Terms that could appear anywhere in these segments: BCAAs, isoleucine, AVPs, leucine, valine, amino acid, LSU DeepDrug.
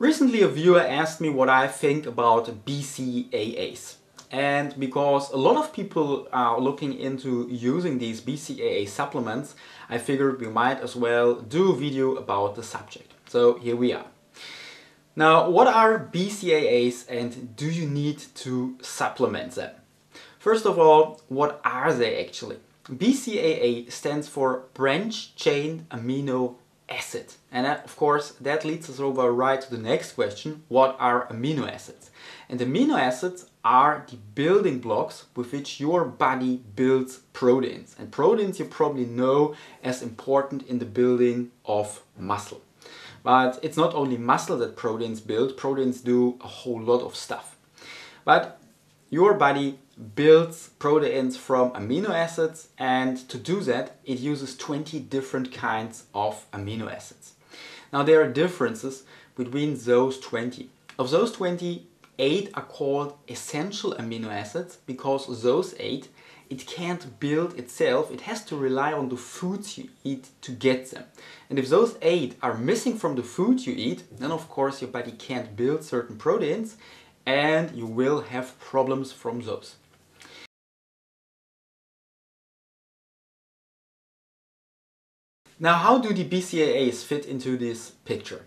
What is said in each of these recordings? Recently a viewer asked me what I think about BCAAs, and because a lot of people are looking into using these BCAA supplements, I figured we might as well do a video about the subject. So here we are. Now, what are BCAAs and do you need to supplement them? First of all, what are they actually? BCAA stands for branch-chain amino acid. And that, of course, that leads us over right to the next question, what are amino acids? And amino acids are the building blocks with which your body builds proteins. And proteins you probably know as important in the building of muscle. But it's not only muscle that proteins build, proteins do a whole lot of stuff. But your body builds proteins from amino acids, and to do that it uses 20 different kinds of amino acids. Now there are differences between those 20. Of those 20, 8 are called essential amino acids because those 8, it can't build itself, it has to rely on the foods you eat to get them. And if those 8 are missing from the food you eat, then of course your body can't build certain proteins and you will have problems from those. Now, how do the BCAAs fit into this picture?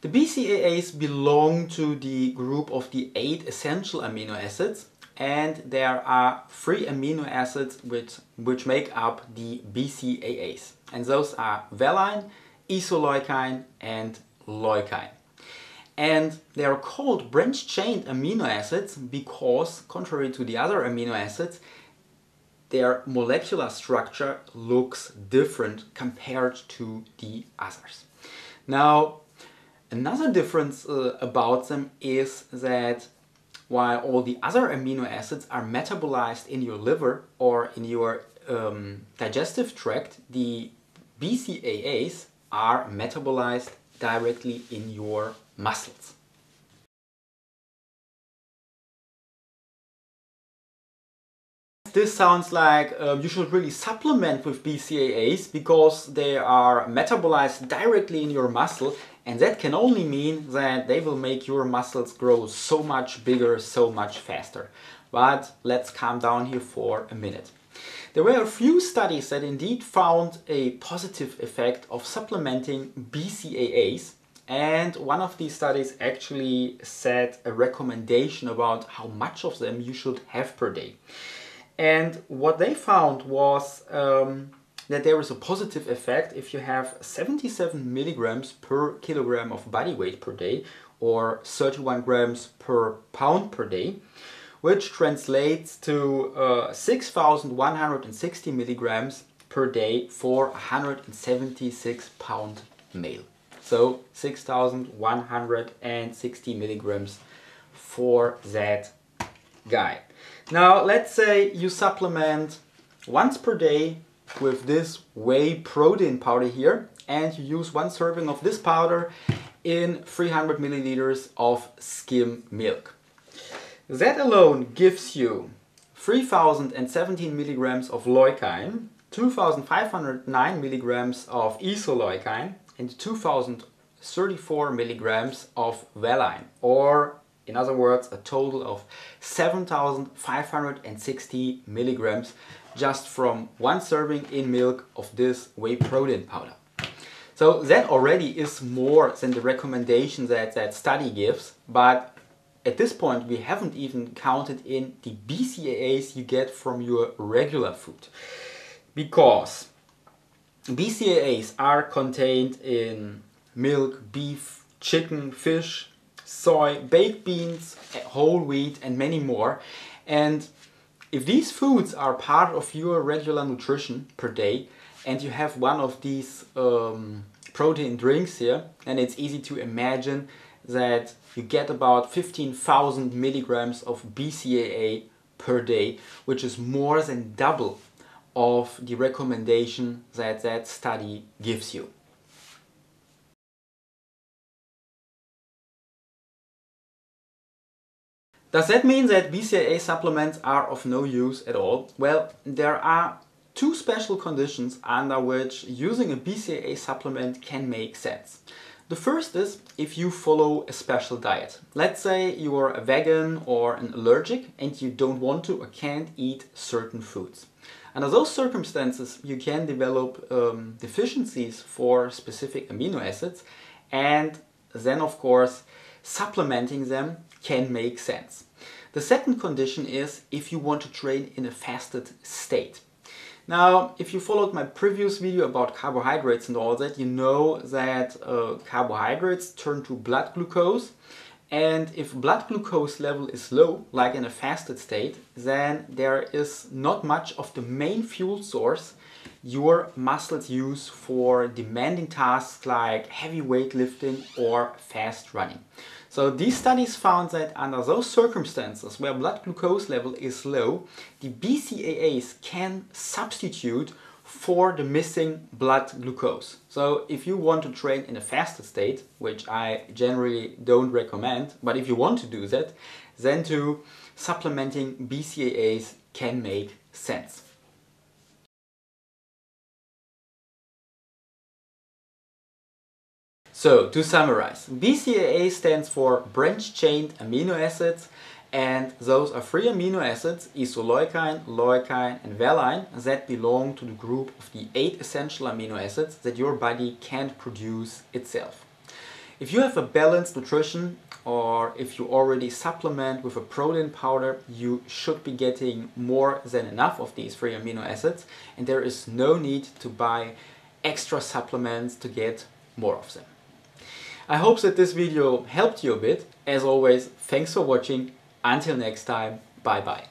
The BCAAs belong to the group of the 8 essential amino acids, and there are 3 amino acids which make up the BCAAs. And those are valine, isoleucine and leucine. And they are called branch-chain amino acids because, contrary to the other amino acids, their molecular structure looks different compared to the others. Now, another difference about them is that while all the other amino acids are metabolized in your liver or in your digestive tract, the BCAAs are metabolized directly in your muscles. This sounds like you should really supplement with BCAAs because they are metabolized directly in your muscle, and that can only mean that they will make your muscles grow so much bigger, so much faster. But let's calm down here for a minute. There were a few studies that indeed found a positive effect of supplementing BCAAs, and one of these studies actually set a recommendation about how much of them you should have per day. And what they found was that there is a positive effect if you have 77 milligrams per kilogram of body weight per day, or 31 grams per pound per day, which translates to 6,160 milligrams per day for a 176-pound male. So 6,160 milligrams for that guy. Now, let's say you supplement once per day with this whey protein powder here, and you use 1 serving of this powder in 300 milliliters of skim milk. That alone gives you 3,017 milligrams of leucine, 2,509 milligrams of isoleucine, and 2,034 milligrams of valine, or in other words, a total of 7,560 milligrams just from 1 serving in milk of this whey protein powder. So that already is more than the recommendation that that study gives, but at this point we haven't even counted in the BCAAs you get from your regular food. Because BCAAs are contained in milk, beef, chicken, fish, soy, baked beans, whole wheat and many more. And if these foods are part of your regular nutrition per day and you have one of these protein drinks here, then it's easy to imagine that you get about 15,000 milligrams of BCAA per day, which is more than double of the recommendation that that study gives you. Does that mean that BCAA supplements are of no use at all? Well, there are 2 special conditions under which using a BCAA supplement can make sense. The first is if you follow a special diet. Let's say you are a vegan or an allergic and you don't want to or can't eat certain foods. Under those circumstances, you can develop deficiencies for specific amino acids, and then of course supplementing them can make sense. The second condition is if you want to train in a fasted state. Now, if you followed my previous video about carbohydrates and all that, you know that carbohydrates turn to blood glucose, and if blood glucose level is low, like in a fasted state, then there is not much of the main fuel source your muscles use for demanding tasks like heavy weightlifting or fast running. So these studies found that under those circumstances where blood glucose level is low, the BCAAs can substitute for the missing blood glucose. So if you want to train in a fasted state, which I generally don't recommend, but if you want to do that, then too supplementing BCAAs can make sense. So to summarize, BCAA stands for branch-chained amino acids, and those are three amino acids, isoleucine, leucine and valine, that belong to the group of the 8 essential amino acids that your body can't produce itself. If you have a balanced nutrition, or if you already supplement with a protein powder, you should be getting more than enough of these three amino acids, and there is no need to buy extra supplements to get more of them. I hope that this video helped you a bit. As always, thanks for watching. Until next time, bye bye.